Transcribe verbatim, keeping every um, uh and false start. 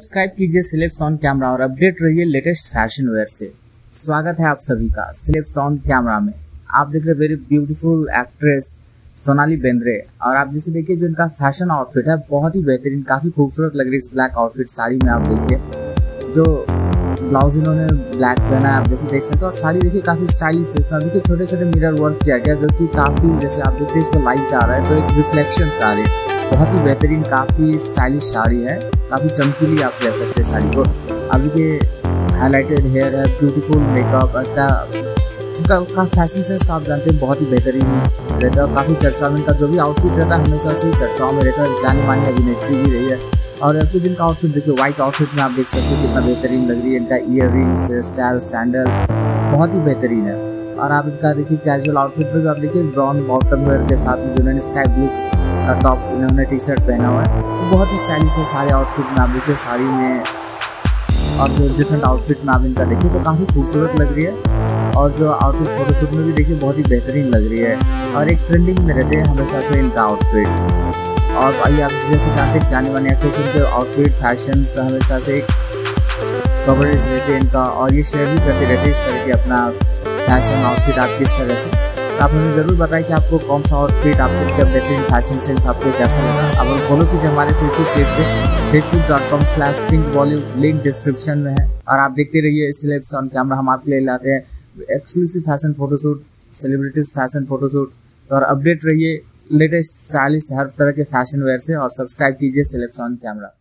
Subscribe कीजिए celebs on camera और update रहिए लेटेस्ट फैशन वेयर से। स्वागत है आप सभी का सेलेब्स ऑन कैमरा में। आप देख रहे हैं very beautiful actress Sonali Bendre, और आप जैसे देखिए जो इनका फैशन आउटफिट है बहुत ही बेहतरीन, काफी खूबसूरत लग रही है इस ब्लैक आउटफिट। साड़ी में आप देखिए जो ब्लाउज इन्होंने ब्लैक पहना है, आप जैसे देख सकते हो, और साड़ी देखिए काफी स्टाइलिश है। इसमें देखिए छोटे छोटे मिरर वर्क किया गया जो कि काफी, जैसे आप देखते हैं इसमें लाइट आ रहा है तो एक रिफ्लेक्शन आ रही है। बहुत ही बेहतरीन, काफ़ी स्टाइलिश साड़ी है, काफ़ी चमकीली आप कह सकते हैं साड़ी को। अभी के हाईलाइटेड हेयर है, ब्यूटीफुल मेकअप, उनका उनका फैशन सेंस आप जानते हैं बहुत ही बेहतरीन रहता है। काफ़ी चर्चा में इनका जो भी आउटफिट रहता है हमेशा से चर्चाओं में रहता है, जानी मानी अभिनेत्री भी रही है। और कुछ दिन का आउटफिट देखिए, व्हाइट आउटफिट में आप देख सकते हैं कितना बेहतरीन लग रही है। इनका ear rings, hair style, sandal बहुत ही बेहतरीन है। और आप इनका देखिए कैजुअल आउटफिट में भी आप देखिए ब्राउन बॉटम वेयर के साथ में जो स्काई ब्लू टॉप इन्होंने टी शर्ट पहना हुआ है, तो बहुत ही स्टाइलिश है सारे आउटफिट में। आप देखिए साड़ी में और जो डिफरेंट आउटफिट में आप इनका देखिए तो काफ़ी खूबसूरत लग रही है, और जो आउटफिट फोटोशूट में भी देखिए बहुत ही बेहतरीन लग रही है, और एक ट्रेंडिंग में रहते हैं हमेशा से इनका आउटफिट। और भाई आप जैसे जानते हैं जाने माने एक्ट्रेस, इनके आउटफिट फैशन हमेशा से कवरेज रहती है इनका, और ये शेयर भी करते रहते हैं इस तरह के अपना फैशन आउटफिट। आप किस तरह से आप हमें ज़रूर बताएं कि आपको कौन सा आउटफिट, आपको क्या बेहतरीन फैशन सेंस आपको कैसा लगा। अब हम फॉलो कीजिए हमारे फेसबुक पेज पे Facebook dot com slash pink Bollywood, link description में है। और आप देखते रहिए सेलेब्स ऑन कैमरा, हम आपके लिए लाते हैं exclusive fashion photoshoot, celebrities fashion photoshoot. और अपडेट रहिए लेटेस्ट स्टाइलिस्ट हर तरह के फैशन वेयर से, और सब्सक्राइब कीजिए सेलेब्स ऑन कैमरा।